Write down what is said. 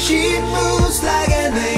she moves like an angel.